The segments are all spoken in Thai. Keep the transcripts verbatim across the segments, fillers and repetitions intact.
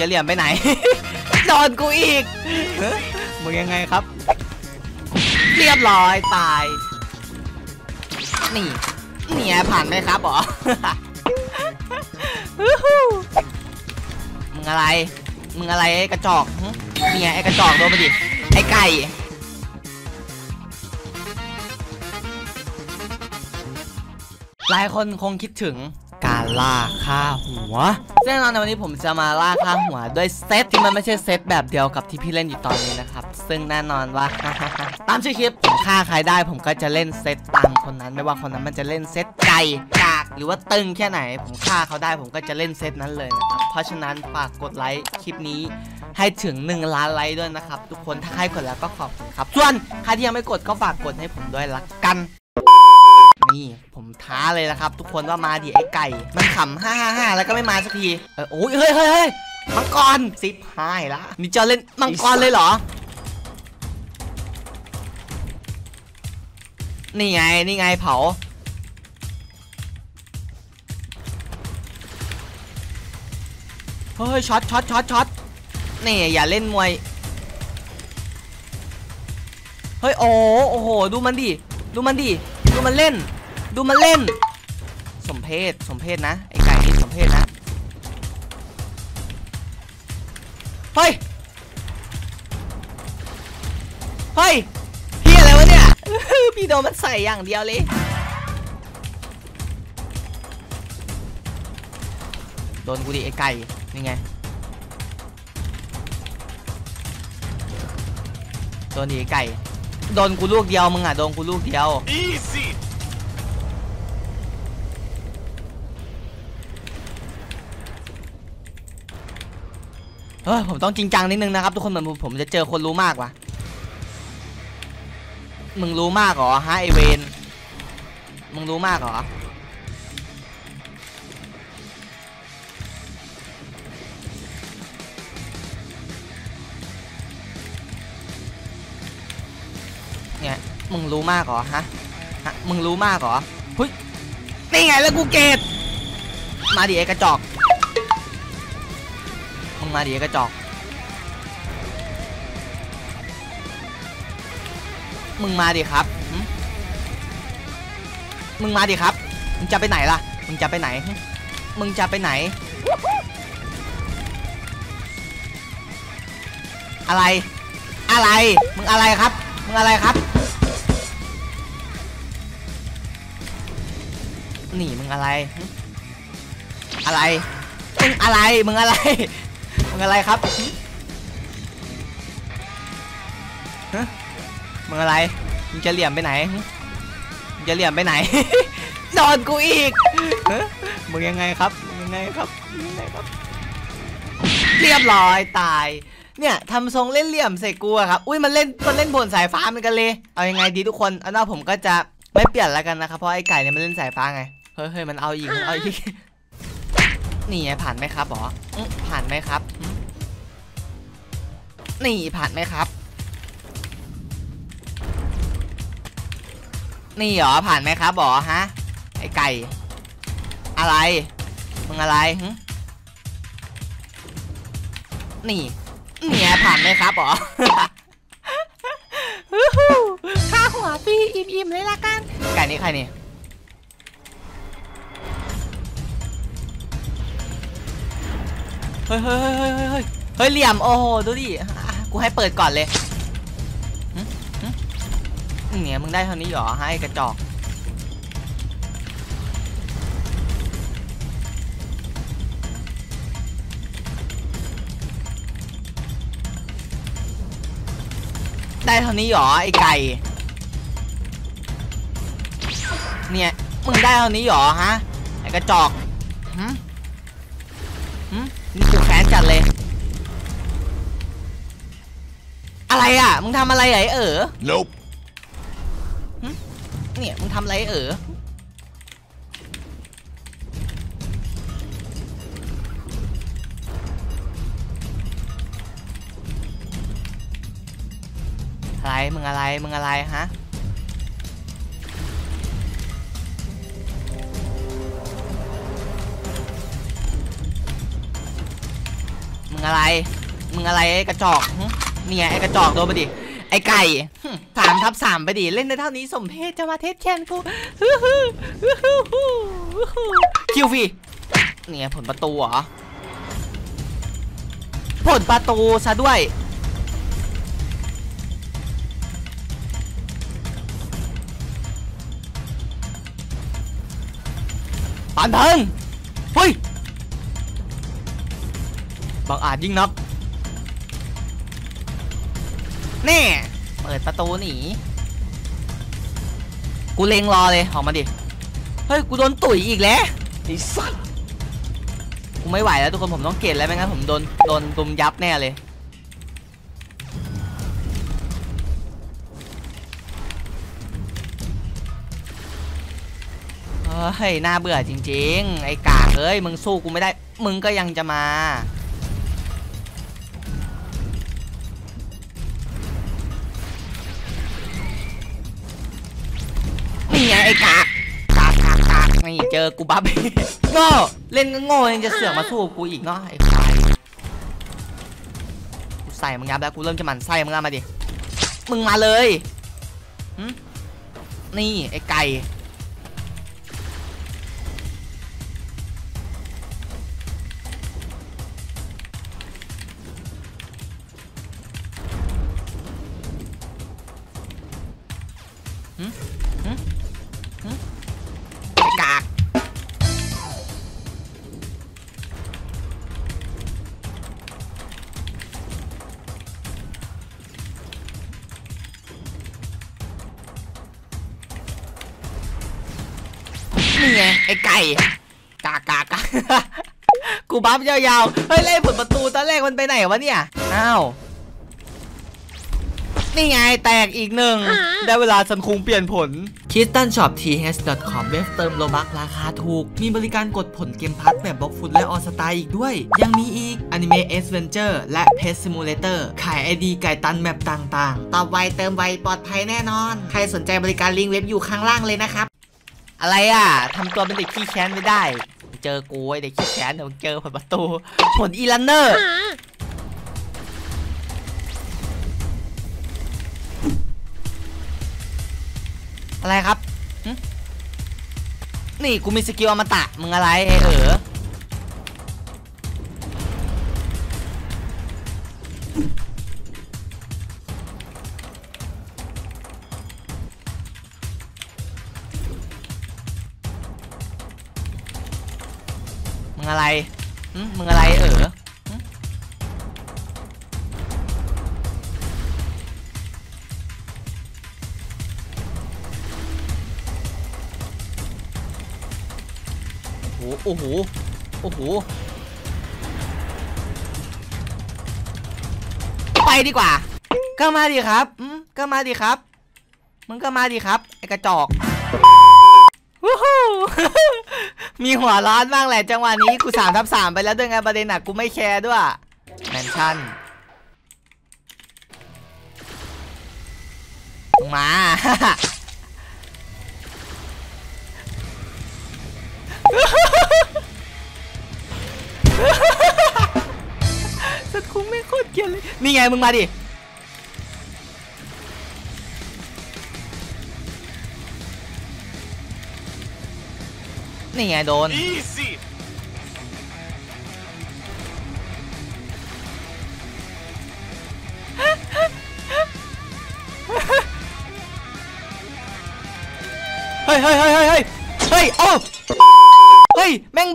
จะเหลี่ยมไปไหน โดนกูอีก มึงยังไงครับเรียบร้อยตายนี่นี่ผ่านไหมครับหรอ มึงอะไรมึงอะไรไอ้กระจอกเนี่ยไอ้กระจอกโดนไปดิไอ้ไก่หลายคนคงคิดถึงการล่าฆ่าหัวแน่นอนในวันนี้ผมจะมาล่าฆ่าหัวด้วยเซตที่มันไม่ใช่เซตแบบเดียวกับที่พี่เล่นอยู่ตอนนี้นะครับซึ่งแน่นอนว่า ตามชื่อคลิปผมฆ่าใครได้ผมก็จะเล่นเซตตามคนนั้นไม่ว่าคนนั้นมันจะเล่นเซตไก่กากหรือว่าตึงแค่ไหนผมฆ่าเขาได้ผมก็จะเล่นเซตนั้นเลยนะครับเพราะฉะนั้นฝากกดไลค์คลิปนี้ให้ถึงหนึ่งล้านไลค์ด้วยนะครับทุกคนถ้าใครกดแล้วก็ขอบคุณครับส่วนใครที่ยังไม่กดก็ฝากกดให้ผมด้วยละกันนี่ผมท้าเลยนะครับทุกคนว่ามาดิไอ้ไก่มันขำห้าห้าห้าแล้วก็ไม่มาสักทีเออโอ้ยเฮ้ยเฮ้ยมังกรซิปหายละนี่จะเล่นมังกรเลยเหรอนี่ไงนี่ไงเผาเฮ้ยช็อตช็อตช็อตช็อตนี่อย่าเล่นมวยเฮ้ยโอ้โอ้โหดูมันดิดูมันดิดูมันเล่นดูมันเล่นสมเพศสมเพศนะไอ้ไก่นี่สมเพศนะเฮ้ยเฮ้ยพี่อะไรวะเนี่ย พี่โดนมันใส่อย่างเดียวเลยโดนกูดิไอ้ไก่นี่ไงโดนดิไอ้ไก่โดนกูลูกเดียวมึงอ่ะโดนกูลูกเดียว Easy. เฮ้ยผมต้องจริงจังนิดนึงนะครับทุกคนเหมือนผมจะเจอคนรู้มากว่ะมึงรู้มากเหรอฮะไอเวนมึงรู้มากเหรอมึงรู้มากเหรอฮะมึงรู้มากเหรอเฮ้ยนี่ไงแล้วกูเกตมาดิไอ้กระจอกมึงมาดิไอ้กระจอกมึงมาดิครับมึงมาดิครับมึงจะไปไหนล่ะมึงจะไปไหนมึงจะไปไหนอะไรอะไรมึงอะไรครับมึงอะไรครับหนีมึงอะไรอะไรมึงอะไรมึงอะไรมึงอะไรครับมึงอะไรมึงจะเหลี่ยมไปไหนมึงจะเหลี่ยมไปไหนโดนกูอีกมึงยังไงครับยังไงครับยังไงครับเรียบร้อยตายเนี่ยทำทรงเล่นเหลี่ยมใส่กูครับอุ้ยมันเล่นมันเล่นบนสายฟ้ามันกันเลยเอายังไงดีทุกคนอันนั้นผมก็จะไม่เปลี่ยนแล้วกันนะครับเพราะไอ้ไก่เนี่ยมันเล่นสายฟ้าไงเฮ้ยมันเอาอีกเอาอีกนี่ไงผ่านไหมครับหรอผ่านไหมครับนี่ผ่านไหมครับนี่หรอผ่านไหมครับหรอฮะไอ้ไก่อะไรมึงอะไรนี่นี่ผ่านไหมครับหรอข้าหัวพี่อิ่มๆเลยละกันไก่นี่ใครนี่เฮ้ยเฮ้ยเฮ้ยเฮ้ยเฮ้ยเหลี่ยมโอ้โหดูดิกูให้เปิดก่อนเลยเนี่ยมึงได้เท่านี้หรอให้กระจอกได้เท่านี้หรอไอ้ไก่เนี่ยมึงได้เท่านี้หรอฮะไอ้กระจอกนี่กูแค้นจัดเลยอะไรอ่ะมึงทำอะไรไอ้เอ๋อ Nope เนี่ยมึงทำอะไรไอ้เอ๋ออะไรมึงอะไรมึงอะไรฮะ มึงอะไรมึงอะไรไอ้กระจอกเนี่ยไอ้กระจอกโดนไปดิไอ้ไก่สามทับสามไปดิเล่นได้เท่านี้สมเพชจะมาเทสแคนกูคิวฟีเนี่ยผลประตูเหรอผลประตูซะด้วยปานเทิงเฮ้ยบางอาจยิ่งนับแน่เปิดประตูหนีกูเลงรอเลยออกมาดิเฮ้ยกูโดนตุ๋ยอีกแล้วไอ้สัสกูไม่ไหวแล้วทุกคนผมต้องเกลียดแล้วไม่งั้นผมโดนโดนตุมยับแน่เลยเฮ้ยน่าเบื่อจริงๆไอ้กากเอ้ยมึงสู้กูไม่ได้มึงก็ยังจะมานี่ไงไอ้กากกากกากกากนี่เจอกูบัฟก็เล่นก็โง่ยังจะเสือกมาสู้กูอีกเนาะไอ้ไฟกูใส่มึงยับแล้วกูเริ่มจะหมั่นไส้มึงแล้วมาดิมึงมาเลยนี่ไอ้ไก่ไอ้ไก่กากากากูบัฟยาวๆเฮ้ยเล่นผลประตูตอนแรกมันไปไหนวะเนี่ยอ้าวนี่ไงแตกอีกหนึ่งได้เวลาสันคุงเปลี่ยนผล คิสตันช็อป ที เอช ดอท คอม เว็บเติมโลบัคราคาถูกมีบริการกดผลเกมพัทแบบบล็อกฟุตและออสตาอีกด้วยยังมีอีก อนิเมะ แอดเวนเจอร์ และ เพท ซิมูเลเตอร์ ขาย ไอ ดี ไก่ตันแมปต่างๆตอบไวเติมไวปลอดภัยแน่นอนใครสนใจบริการลิงก์เว็บอยู่ข้างล่างเลยนะครับอะไรอ่ะทำตัวเป็นเด็กขี้แค้นไม่ได้เจอกูไอเด็กขี้แค้นเดี๋ยวเจอผลประตูผลอีลันเนอร์อะไรครับนี่กูมีสกิลอมตะมึงอะไรเออมึงอะไรมึงอะไรเออโอ้โหโอ้โหไปดีกว่าก็มาดีครับก็มาดีครับมึงก็มาดีครับไอ้กระจอกมีหัวร้อนบ้างแหละจังหวะนี้กูสามทับสามไปแล้วด้วยไงประเด็นหนักกูไม่แคร์ด้วยแมนชั่นมาสัตว์คุ้งไม่โคตรเกลียดเลยนี่ไงมึงมาดินี่ไงโดนเฮ้ยเฮ้ยเฮ้ยเฮ้ยเฮ้ยโอ้เฮ้ยแม่งบักไอ้โซ่โอ้ถ้าไม่บักผม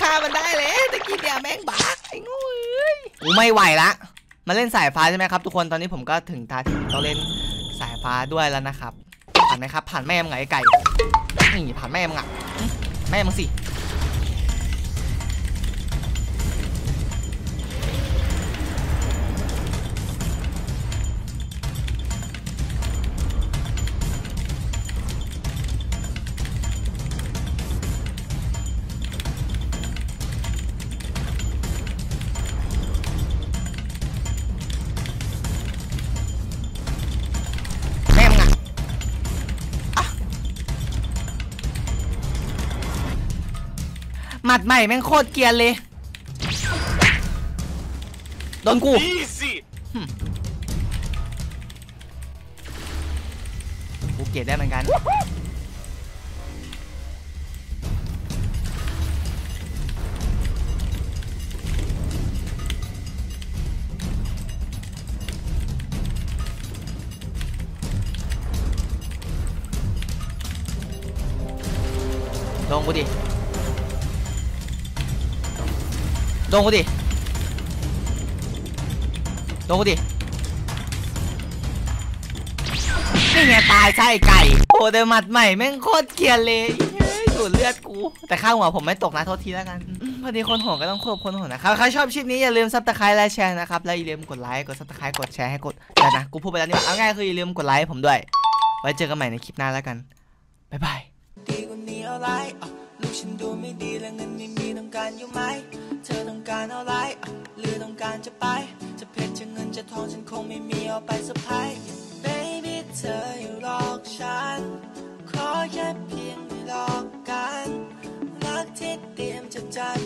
ฆ่ามันได้เลยตะกี้เนี่ยแม่งบักไอ้งูเอ้ยกูไม่ไหวละมาเล่นสายฟ้าใช่ไหมครับทุกคนตอนนี้ผมก็ถึงตาที่ต้องเล่นสายฟ้าด้วยแล้วนะครับผ่านไหมครับผ่านแม่มึงไงไอ้ไก่นี่ผ่านแม่มึงอ่ะแม่มึงสิหมัดใหม่แม่งโคตรเกลียนเลย โดนกูกูเกลียดได้เหมือนกันลงกูดิลงกูดิลงกูดินี่ไงตายใช่ไก่โอ้เดอร์มัดใหม่แม่งโคตรเกลียดเลยดูดเลือดกูแต่ข้าวหัวผมไม่ตกนะโทษทีแล้วกันพอดีคนหัวก็ต้องควบคนหัวนะครับใครชอบคลิปนี้อย่าลืมซับสไครต์และแชร์นะครับและอย่าลืมกดไลค์กดซับสไครต์กดแชร์ให้กดแต่นะกูพูดไปแล้วนี่ว่าเอาง่ายคืออย่าลืมกดไลค์ผมด้วยไว้เจอกันใหม่ในคลิปหน้าแล้วกันบ๊ายบายดีกว่านี้อะไรอ่ะลูกฉันดูไม่ดีแล้วเงินไม่มีต้องการอยู่ไหมเธอต้องการอะไรอ่ะหรือต้องการจะไปจะเพชรจะเงินจะทองฉันคงไม่มีเอาไปสะพาย baby เธออยู่หลอกฉันขอแค่เพียงไม่หลอกกันรักที่เตรียมจะจัด